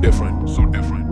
different. So different.